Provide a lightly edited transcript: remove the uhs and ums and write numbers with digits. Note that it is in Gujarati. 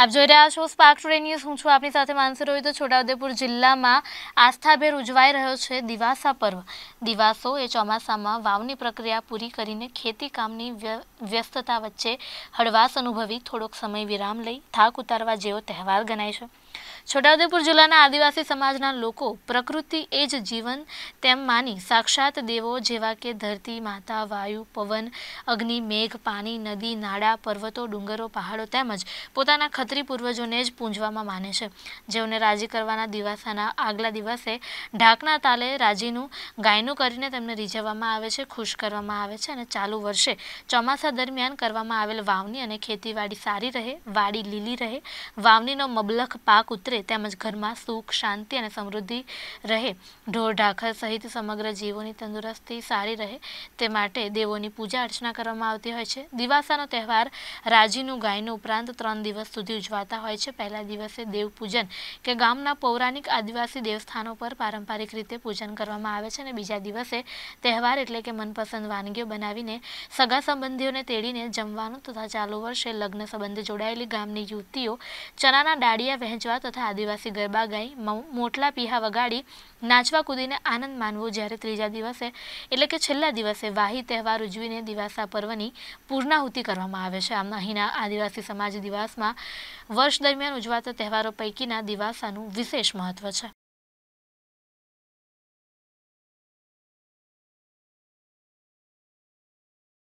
आप જોઈ રહ્યા છો સ્પાર્ક ટુડે ન્યૂઝ। હું છું આપની સાથે માનસી રોહિત। છોટાઉદેપુર જિલ્લામાં આસ્થાભેર ઉજવાઈ રહ્યો છે દિવાસા પર્વ। દિવાસો એ ચોમાસામાં વાવની પ્રક્રિયા પૂરી કરીને ખેતી કામની વ્યસ્તતા વચ્ચે હળવાશ અનુભવી થોડોક સમય વિરામ લઈ થાક ઉતારવા જેવો તહેવાર ગણાય છે। છોટાઉદેપુર જિલ્લાના આદિવાસી સમાજના લોકો પ્રકૃતિ એ જ જીવન તેમ માની સાક્ષાત દેવો જેવા કે ધરતી માતા, વાયુ, પવન, અગ્નિ, મેઘ, પાણી, નદી, નાળા, પર્વતો, ડુંગરો, પહાડો તેમજ પોતાના ખત્રી પૂર્વજોને જ પૂંજવામાં માને છે, જેઓને રાજી કરવાના દિવાસાના આગલા દિવસે ઢાકના તાલે રાજીનું ગાયનું કરીને તેમને રીઝવવામાં આવે છે, ખુશ કરવામાં આવે છે અને ચાલુ વર્ષે ચોમાસા દરમિયાન કરવામાં આવેલ વાવની અને ખેતીવાડી સારી રહે, વાડી લીલી રહે, વાવનીનો મબલખ પાક ઉતરે તેમજ ઘરમાં સુખ, શાંતિ અને સમૃદ્ધિ રહે, ઢોર ઢાખર સહિત સમગ્ર જીવોની તંદુરસ્તી સારી રહે તે માટે દેવોની પૂજા અર્ચના કરવામાં આવતી હોય છે। દિવાસાનો તહેવાર રાજીનું ગાયનું ઉપરાંત 3 દિવસ સુધી ઉજવાતા હોય છે। પહેલા દિવસે દેવ પૂજન કે ગામના પૌરાણિક આદિવાસી દેવસ્થાનો પર પારંપરિક રીતે પૂજન કરવામાં આવે છે અને બીજા દિવસે તહેવાર એટલે કે મનપસંદ વાનગીઓ બનાવીને સગા સંબંધીઓને તેડીને જમવાનું તથા ચાલુ વર્ષે લગ્ન સંબંધે જોડાયેલી ગામની યુવતીઓ ચણાના ડાળિયા વહેંચવા તથા आदिवासी गरबा गाई, मोटला पीहा वगाड़ी नाचवा कूदीने आनंद मानवो। ज्यारे त्रीजा दिवसे एटले के छेल्ला दिवसे वाही तहेवार उजवीने दिवासा पर्वनी पूर्णाहुति करवामां आवे छे। आम अहींना आदिवासी समाज दिवासमां वर्ष दरमियान उजवाता तहेवारो पैकीना दिवासानुं विशेष महत्व छे।